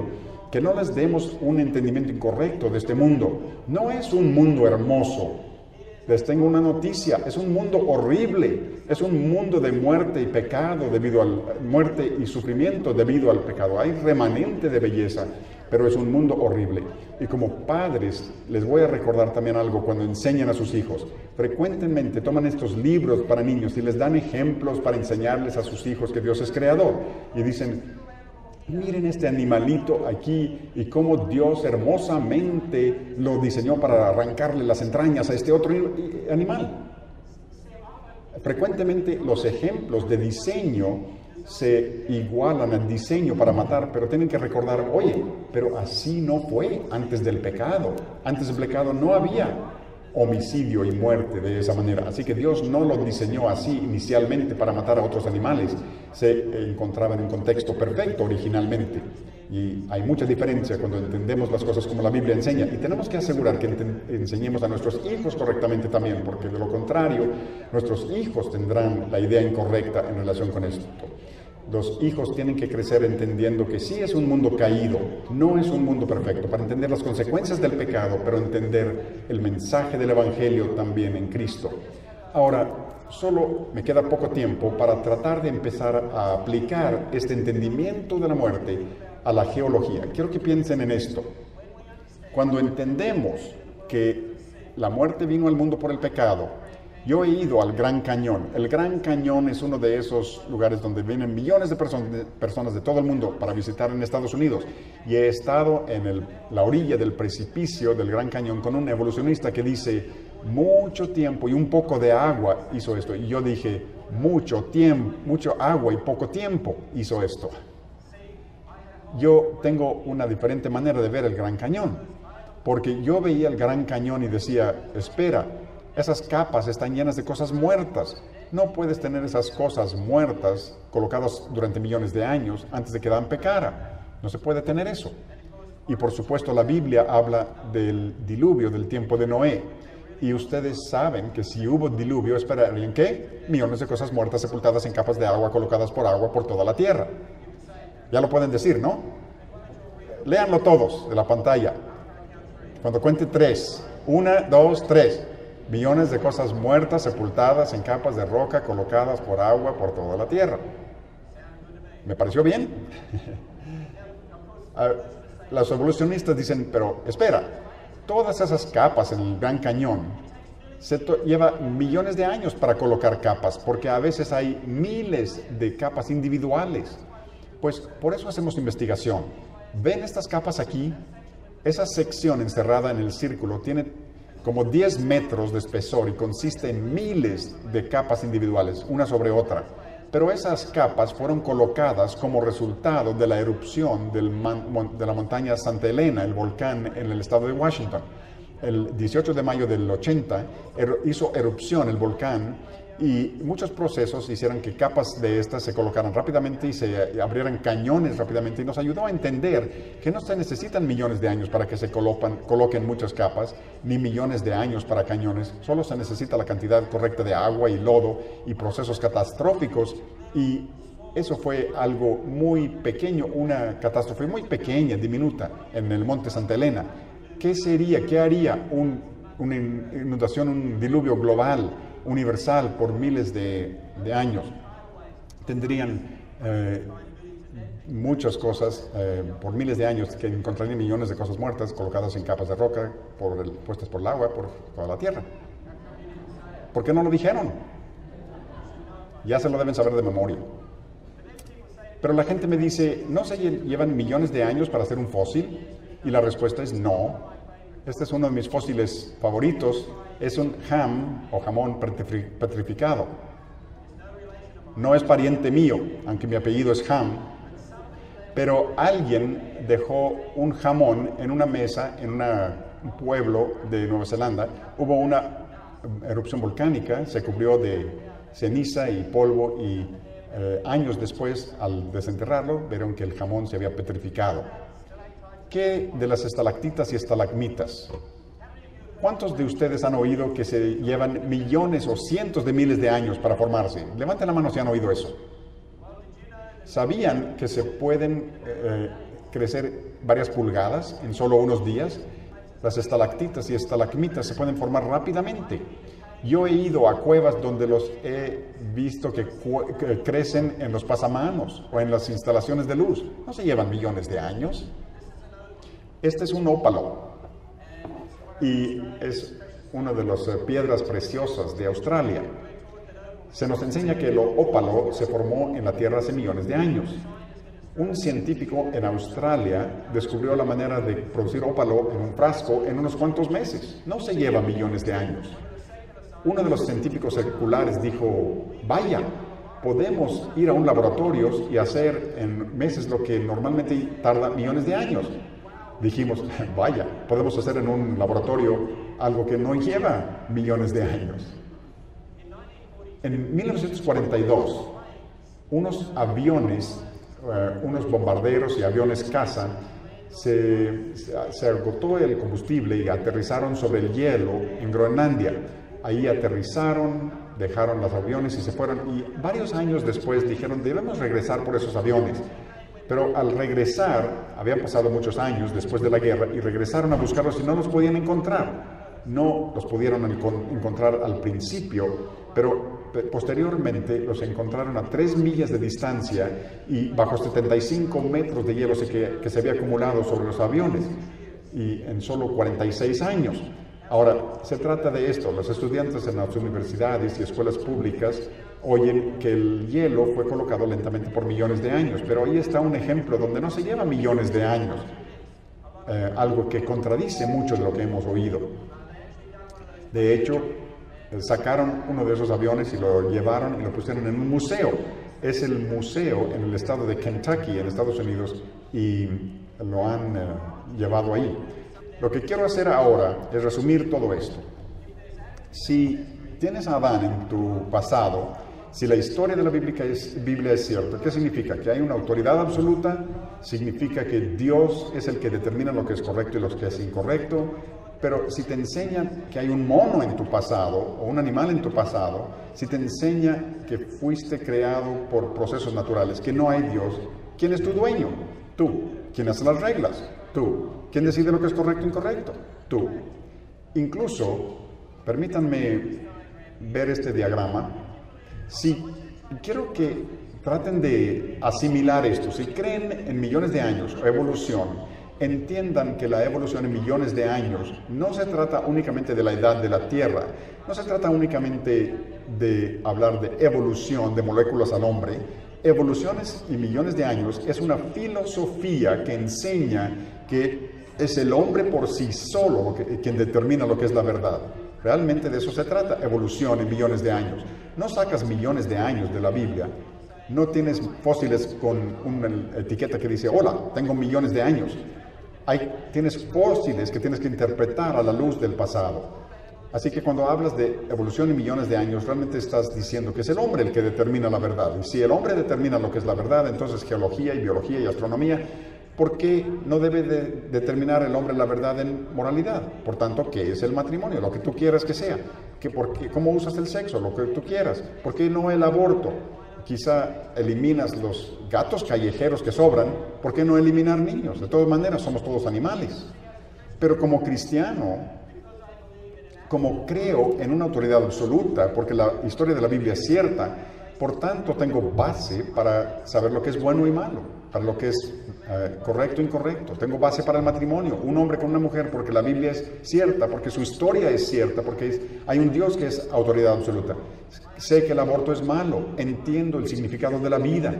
que no les demos un entendimiento incorrecto de este mundo. No es un mundo hermoso. Les tengo una noticia, es un mundo horrible, es un mundo de muerte y pecado debido al muerte y sufrimiento debido al pecado. Hay remanente de belleza, pero es un mundo horrible. Y como padres, les voy a recordar también algo cuando enseñan a sus hijos. Frecuentemente toman estos libros para niños y les dan ejemplos para enseñarles a sus hijos que Dios es creador. Y dicen, miren este animalito aquí y cómo Dios hermosamente lo diseñó para arrancarle las entrañas a este otro animal. Frecuentemente los ejemplos de diseño se igualan al diseño para matar, pero tienen que recordar, oye, pero así no fue antes del pecado. Antes del pecado no había homicidio y muerte de esa manera. Así que Dios no lo diseñó así inicialmente para matar a otros animales. Se encontraba en un contexto perfecto originalmente. Y hay mucha diferencia cuando entendemos las cosas como la Biblia enseña. Y tenemos que asegurar que enseñemos a nuestros hijos correctamente también, porque de lo contrario, nuestros hijos tendrán la idea incorrecta en relación con esto. Los hijos tienen que crecer entendiendo que sí es un mundo caído, no es un mundo perfecto, para entender las consecuencias del pecado, pero entender el mensaje del Evangelio también en Cristo. Ahora, solo me queda poco tiempo para tratar de empezar a aplicar este entendimiento de la muerte a la geología. Quiero que piensen en esto. Cuando entendemos que la muerte vino al mundo por el pecado, yo he ido al Gran Cañón. El Gran Cañón es uno de esos lugares donde vienen millones de personas de todo el mundo para visitar en Estados Unidos. Y he estado en el, la orilla del precipicio del Gran Cañón con un evolucionista que dice, mucho tiempo y un poco de agua hizo esto. Y yo dije, mucho tiempo, mucho agua y poco tiempo hizo esto. Yo tengo una diferente manera de ver el Gran Cañón. Porque yo veía el Gran Cañón y decía, espera, esas capas están llenas de cosas muertas. No puedes tener esas cosas muertas colocadas durante millones de años antes de que Dan pecara. No se puede tener eso. Y por supuesto la Biblia habla del diluvio del tiempo de Noé. Y ustedes saben que si hubo diluvio, ¿esperarían qué? Millones de cosas muertas sepultadas en capas de agua colocadas por agua por toda la tierra. Ya lo pueden decir, ¿no? Léanlo todos de la pantalla. Cuando cuente tres. Una, dos, tres. Millones de cosas muertas, sepultadas en capas de roca, colocadas por agua por toda la tierra. ¿Me pareció bien? Los evolucionistas dicen, pero espera, todas esas capas en el Gran Cañón, se lleva millones de años para colocar capas, porque a veces hay miles de capas individuales. Pues por eso hacemos investigación. ¿Ven estas capas aquí? Esa sección encerrada en el círculo tiene como diez metros de espesor y consiste en miles de capas individuales, una sobre otra. Pero esas capas fueron colocadas como resultado de la erupción del man, de la montaña Santa Helena, el volcán en el estado de Washington. El dieciocho de mayo del ochenta er, hizo erupción el volcán y muchos procesos hicieron que capas de estas se colocaran rápidamente y se abrieran cañones rápidamente y nos ayudó a entender que no se necesitan millones de años para que se colocan, coloquen muchas capas, ni millones de años para cañones, solo se necesita la cantidad correcta de agua y lodo y procesos catastróficos y Eso fue algo muy pequeño, una catástrofe muy pequeña, diminuta, en el monte Santa Helena. ¿Qué sería, qué haría un, una inundación, un diluvio global, universal, por miles de, de años? Tendrían eh, muchas cosas, eh, por miles de años, que encontrarían millones de cosas muertas, colocadas en capas de roca, por el, puestas por el agua, por toda la tierra. ¿Por qué no lo dijeron? Ya se lo deben saber de memoria. Pero la gente me dice, ¿no se llevan millones de años para hacer un fósil? Y la respuesta es no. Este es uno de mis fósiles favoritos. Es un ham o jamón petrificado. No es pariente mío, aunque mi apellido es Ham. Pero alguien dejó un jamón en una mesa, en una, un pueblo de Nueva Zelanda. Hubo una erupción volcánica, se cubrió de ceniza y polvo y... Eh, años después, al desenterrarlo, vieron que el jamón se había petrificado. ¿Qué de las estalactitas y estalagmitas? ¿Cuántos de ustedes han oído que se llevan millones o cientos de miles de años para formarse? Levanten la mano si han oído eso. ¿Sabían que se pueden eh, crecer varias pulgadas en solo unos días? Las estalactitas y estalagmitas se pueden formar rápidamente. Yo he ido a cuevas donde los he visto que, que crecen en los pasamanos o en las instalaciones de luz. No se llevan millones de años. Este es un ópalo y es una de las piedras preciosas de Australia. Se nos enseña que el ópalo se formó en la Tierra hace millones de años. Un científico en Australia descubrió la manera de producir ópalo en un frasco en unos cuantos meses. No se lleva millones de años. Uno de los científicos seculares dijo, vaya, podemos ir a un laboratorio y hacer en meses lo que normalmente tarda millones de años. Dijimos, vaya, podemos hacer en un laboratorio algo que no lleva millones de años. En mil novecientos cuarenta y dos, unos aviones, uh, unos bombarderos y aviones caza, se, se agotó el combustible y aterrizaron sobre el hielo en Groenlandia. Ahí aterrizaron, dejaron los aviones y se fueron. Y varios años después dijeron, debemos regresar por esos aviones. Pero al regresar, habían pasado muchos años después de la guerra, y regresaron a buscarlos y no los podían encontrar. No los pudieron encontrar al principio, pero posteriormente los encontraron a tres millas de distancia y bajo setenta y cinco metros de hielo que, que se había acumulado sobre los aviones, y en solo cuarenta y seis años. Ahora, se trata de esto. Los estudiantes en las universidades y escuelas públicas oyen que el hielo fue colocado lentamente por millones de años, pero ahí está un ejemplo donde no se lleva millones de años, eh, algo que contradice mucho de lo que hemos oído. De hecho, sacaron uno de esos aviones y lo llevaron y lo pusieron en un museo. Es el museo en el estado de Kentucky, en Estados Unidos, y lo han eh, llevado ahí. Lo que quiero hacer ahora es resumir todo esto. Si tienes a Adán en tu pasado, si la historia de la Biblia es, Biblia es cierta, ¿qué significa? Que hay una autoridad absoluta, significa que Dios es el que determina lo que es correcto y lo que es incorrecto, pero si te enseña que hay un mono en tu pasado o un animal en tu pasado, si te enseña que fuiste creado por procesos naturales, que no hay Dios, ¿quién es tu dueño? Tú. ¿Quién hace las reglas? Tú. ¿Quién decide lo que es correcto e incorrecto? Tú. Incluso, permítanme ver este diagrama. Si quiero que traten de asimilar esto, si creen en millones de años o evolución, entiendan que la evolución en millones de años no se trata únicamente de la edad de la Tierra, no se trata únicamente de hablar de evolución de moléculas al hombre. Evoluciones y millones de años es una filosofía que enseña que es el hombre por sí solo quien determina lo que es la verdad. Realmente de eso se trata, evolución en millones de años. No sacas millones de años de la Biblia, no tienes fósiles con una etiqueta que dice, hola, tengo millones de años. Hay, tienes fósiles que tienes que interpretar a la luz del pasado. Así que cuando hablas de evolución en millones de años, realmente estás diciendo que es el hombre el que determina la verdad. Y si el hombre determina lo que es la verdad, entonces geología y biología y astronomía, ¿por qué no debe de determinar el hombre la verdad en moralidad? Por tanto, ¿qué es el matrimonio? Lo que tú quieras que sea. ¿Qué, por qué, ¿Cómo usas el sexo? Lo que tú quieras. ¿Por qué no el aborto? quizá eliminas los gatos callejeros que sobran, ¿por qué no eliminar niños? De todas maneras, somos todos animales. Pero como cristiano, como creo en una autoridad absoluta, porque la historia de la Biblia es cierta, por tanto tengo base para saber lo que es bueno y malo, para lo que es eh, correcto e incorrecto. Tengo base para el matrimonio, un hombre con una mujer, porque la Biblia es cierta, porque su historia es cierta, porque es, hay un Dios que es autoridad absoluta. Sé que el aborto es malo, entiendo el significado de la vida,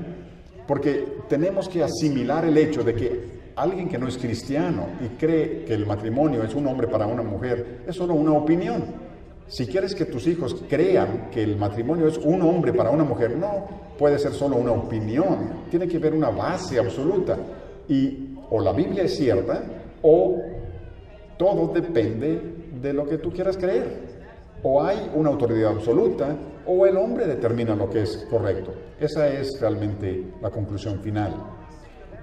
porque tenemos que asimilar el hecho de que alguien que no es cristiano y cree que el matrimonio es un hombre para una mujer, es solo una opinión. Si quieres que tus hijos crean que el matrimonio es un hombre para una mujer, no puede ser solo una opinión. Tiene que haber una base absoluta. Y o la Biblia es cierta, o todo depende de lo que tú quieras creer. O hay una autoridad absoluta, o el hombre determina lo que es correcto. Esa es realmente la conclusión final.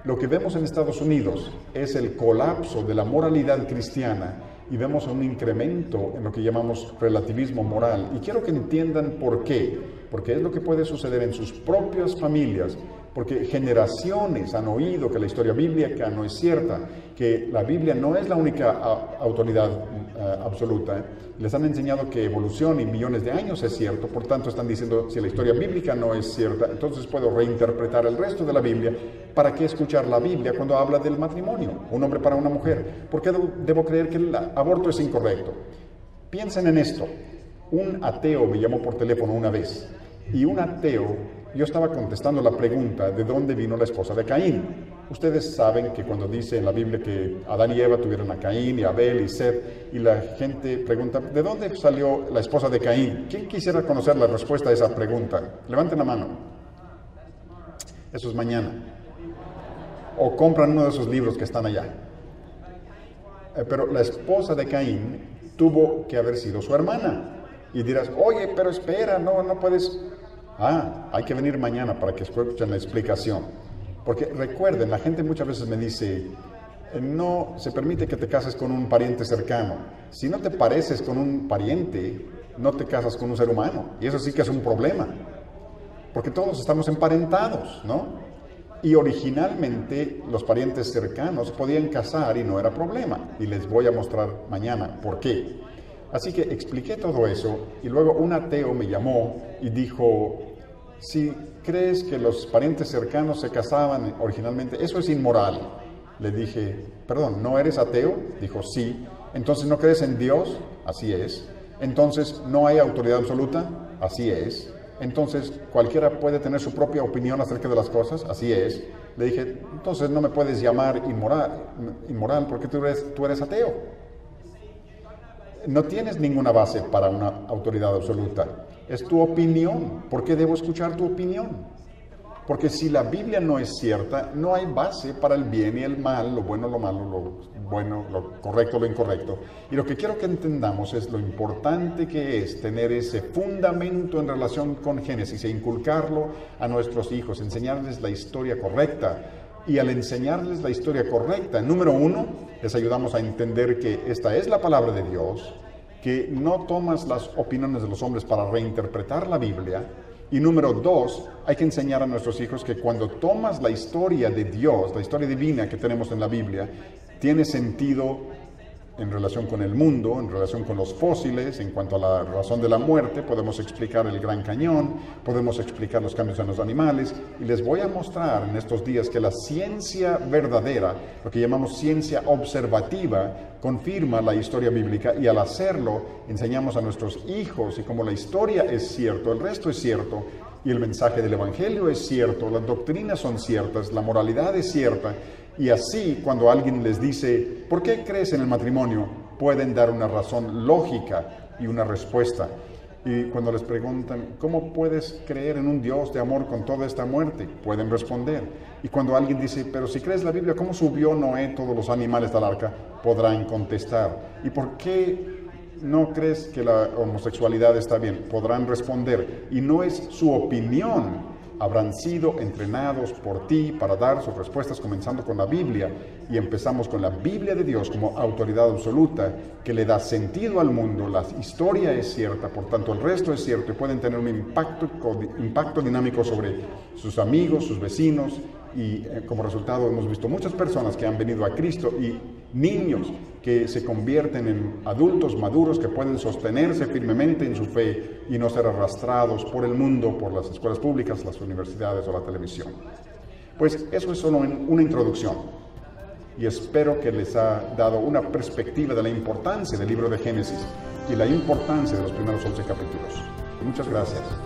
Lo que vemos en Estados Unidos es el colapso de la moralidad cristiana y vemos un incremento en lo que llamamos relativismo moral. Y quiero que entiendan por qué, porque es lo que puede suceder en sus propias familias, porque generaciones han oído que la historia bíblica no es cierta, que la Biblia no es la única autoridad uh, absoluta. Les han enseñado que evolución y millones de años es cierto, por tanto están diciendo, si la historia bíblica no es cierta, entonces puedo reinterpretar el resto de la Biblia. ¿Para qué escuchar la Biblia cuando habla del matrimonio? Un hombre para una mujer. ¿Por qué debo creer que el aborto es incorrecto? Piensen en esto. Un ateo me llamó por teléfono una vez, y un ateo... Yo estaba contestando la pregunta de dónde vino la esposa de Caín. Ustedes saben que cuando dice en la Biblia que Adán y Eva tuvieron a Caín y Abel y Seth, y la gente pregunta, ¿de dónde salió la esposa de Caín? ¿Quién quisiera conocer la respuesta a esa pregunta? Levanten la mano. Eso es mañana. O compran uno de esos libros que están allá. Pero la esposa de Caín tuvo que haber sido su hermana. Y dirás, oye, pero espera, no, no puedes... Ah, hay que venir mañana para que escuchen la explicación. Porque recuerden, la gente muchas veces me dice, no se permite que te cases con un pariente cercano. Si no te pareces con un pariente, no te casas con un ser humano. Y eso sí que es un problema. Porque todos estamos emparentados, ¿no? Y originalmente los parientes cercanos podían casar y no era problema. Y les voy a mostrar mañana por qué. Así que expliqué todo eso y luego un ateo me llamó y dijo... Si crees que los parientes cercanos se casaban originalmente, eso es inmoral. Le dije, perdón, ¿no eres ateo? Dijo, sí. Entonces, ¿no crees en Dios? Así es. Entonces, ¿no hay autoridad absoluta? Así es. Entonces, ¿cualquiera puede tener su propia opinión acerca de las cosas? Así es. Le dije, entonces no me puedes llamar inmoral, inmoral porque tú eres, tú eres ateo. No tienes ninguna base para una autoridad absoluta. Es tu opinión. ¿Por qué debo escuchar tu opinión? Porque si la Biblia no es cierta, no hay base para el bien y el mal, lo bueno, lo malo, lo bueno, lo correcto, lo incorrecto. Y lo que quiero que entendamos es lo importante que es tener ese fundamento en relación con Génesis e inculcarlo a nuestros hijos, enseñarles la historia correcta. Y al enseñarles la historia correcta, número uno, les ayudamos a entender que esta es la palabra de Dios, que no tomas las opiniones de los hombres para reinterpretar la Biblia. Y número dos, hay que enseñar a nuestros hijos que cuando tomas la historia de Dios, la historia divina que tenemos en la Biblia, tiene sentido en relación con el mundo, en relación con los fósiles, en cuanto a la razón de la muerte, podemos explicar el Gran Cañón, podemos explicar los cambios en los animales, y les voy a mostrar en estos días que la ciencia verdadera, lo que llamamos ciencia observativa, confirma la historia bíblica, y al hacerlo, enseñamos a nuestros hijos, y como la historia es cierto, el resto es cierto, y el mensaje del Evangelio es cierto, las doctrinas son ciertas, la moralidad es cierta, y así, cuando alguien les dice, ¿por qué crees en el matrimonio? Pueden dar una razón lógica y una respuesta. Y cuando les preguntan, ¿cómo puedes creer en un Dios de amor con toda esta muerte? Pueden responder. Y cuando alguien dice, pero si crees la Biblia, ¿cómo subió Noé todos los animales del arca? Podrán contestar. ¿Y por qué no crees que la homosexualidad está bien? Podrán responder. Y no es su opinión, habrán sido entrenados por ti para dar sus respuestas, comenzando con la Biblia. Y empezamos con la Biblia de Dios como autoridad absoluta que le da sentido al mundo. La historia es cierta, por tanto el resto es cierto, y pueden tener un impacto, impacto dinámico sobre sus amigos, sus vecinos, y como resultado hemos visto muchas personas que han venido a Cristo y niños que se convierten en adultos maduros que pueden sostenerse firmemente en su fe y no ser arrastrados por el mundo, por las escuelas públicas, las universidades o la televisión. Pues eso es solo una introducción. Y espero que les ha dado una perspectiva de la importancia del libro de Génesis y la importancia de los primeros once capítulos. Muchas gracias.